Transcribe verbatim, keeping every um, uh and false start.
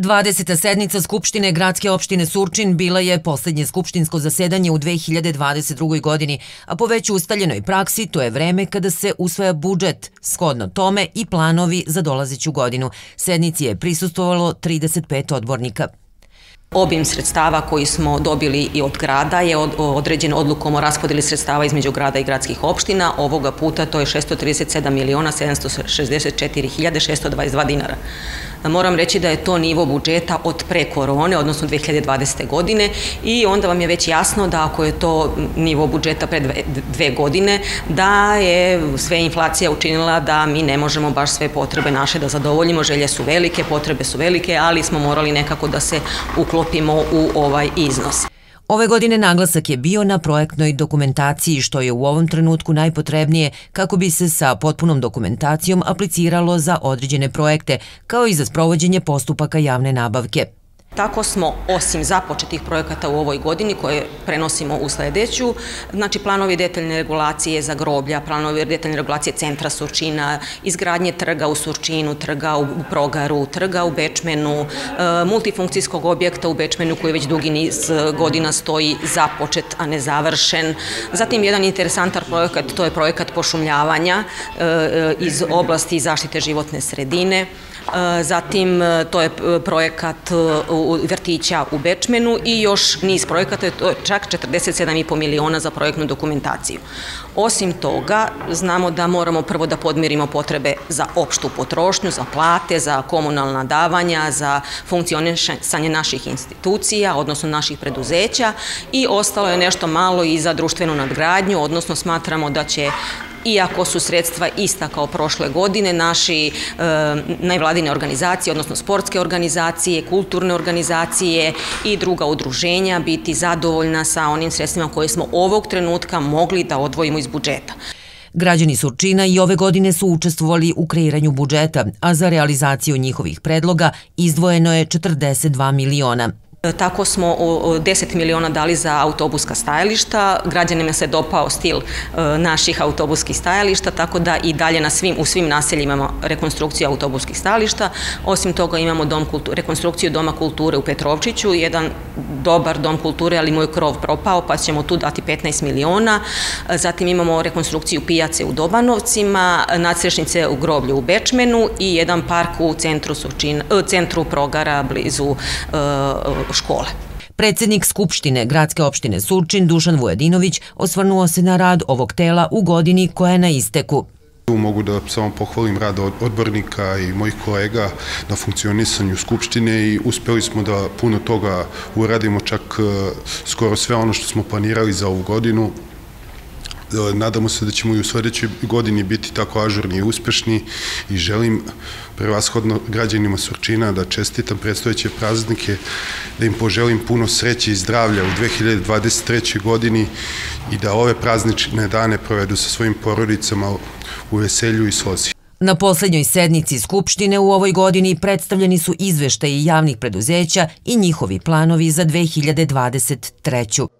dvadeseta sednica Skupštine Gradske opštine Surčin bila je posljednje skupštinsko zasedanje u dve hiljade dvadeset drugoj. godini, a po već ustaljenoj praksi to je vreme kada se usvaja budžet, shodno tome i planovi za dolazeću godinu. Sednici je prisustvovalo trideset pet odbornika. Obim sredstava koji smo dobili i od grada je određen odlukom o raspodeli sredstava između grada i gradskih opština. Ovoga puta to je šesto trideset sedam miliona sedamsto šezdeset četiri hiljade šesto dvadeset dva dinara. Moram reći da je to nivo budžeta od pre korone, odnosno dve hiljade dvadesete. godine, i onda vam je već jasno da ako je to nivo budžeta pre dve, dve godine, da je sve inflacija učinila da mi ne možemo baš sve potrebe naše da zadovoljimo. Želje su velike, potrebe su velike, ali smo morali nekako da se uklopimo u ovaj iznos. Ove godine naglasak je bio na projektnoj dokumentaciji, što je u ovom trenutku najpotrebnije kako bi se sa potpunom dokumentacijom apliciralo za određene projekte, kao i za sprovođenje postupaka javne nabavke. Tako smo, osim započetih projekata u ovoj godini koje prenosimo u sljedeću, znači planovi detaljne regulacije za groblja, planovi detaljne regulacije centra Surčina, izgradnje trga u Surčinu, trga u Progaru, trga u Bečmenu, multifunkcijskog objekta u Bečmenu koji već dugi niz godina stoji započet, a ne završen. Zatim jedan interesantan projekat, to je projekat pošumljavanja iz oblasti zaštite životne sredine. Zatim to je projekat vrtića u Bečmenu i još niz projekata, je to čak četrdeset sedam i po miliona za projektnu dokumentaciju. Osim toga, znamo da moramo prvo da podmirimo potrebe za opštu potrošnju, za plate, za komunalna davanja, za funkcionisanje naših institucija, odnosno naših preduzeća, i ostalo je nešto malo i za društvenu nadgradnju, odnosno smatramo da će, iako su sredstva ista kao prošle godine, naši e, najvladine organizacije, odnosno sportske organizacije, kulturne organizacije i druga udruženja biti zadovoljna sa onim sredstvima koje smo ovog trenutka mogli da odvojimo iz budžeta. Građani Surčina i ove godine su učestvovali u kreiranju budžeta, a za realizaciju njihovih predloga izdvojeno je četrdeset dva miliona. Tako smo deset miliona dali za autobuska stajališta. Građanima se dopao stil naših autobuskih stajališta, tako da i dalje na svim, u svim naseljima imamo rekonstrukciju autobuskih stajališta. Osim toga imamo dom kulture, rekonstrukciju Doma kulture u Petrovčiću, jedan dobar dom kulture, ali moj krov propao, pa ćemo tu dati petnaest miliona. Zatim imamo rekonstrukciju pijace u Dobanovcima, nadstrešnice u groblju u Bečmenu i jedan park u centru, Surčina, centru Progara blizu škole. Predsjednik Skupštine Gradske opštine Surčin Dušan Vujedinović osvrnuo se na rad ovog tela u godini koja je na isteku. Mogu da samo pohvalim rad odbornika i mojih kolega na funkcionisanju Skupštine i uspeli smo da puno toga uradimo, čak skoro sve ono što smo planirali za ovu godinu. Nadamo se da ćemo i u sljedećoj godini biti tako ažurni i uspešni i želim prevashodno građanima Surčina da čestitam predstojeće praznike, da im poželim puno sreće i zdravlja u dve hiljade dvadeset trećoj. godini i da ove praznične dane provedu sa svojim porodicama u veselju i slozi. Na posljednjoj sednici Skupštine u ovoj godini predstavljeni su izveštaji javnih preduzeća i njihovi planovi za dve hiljade dvadeset treću.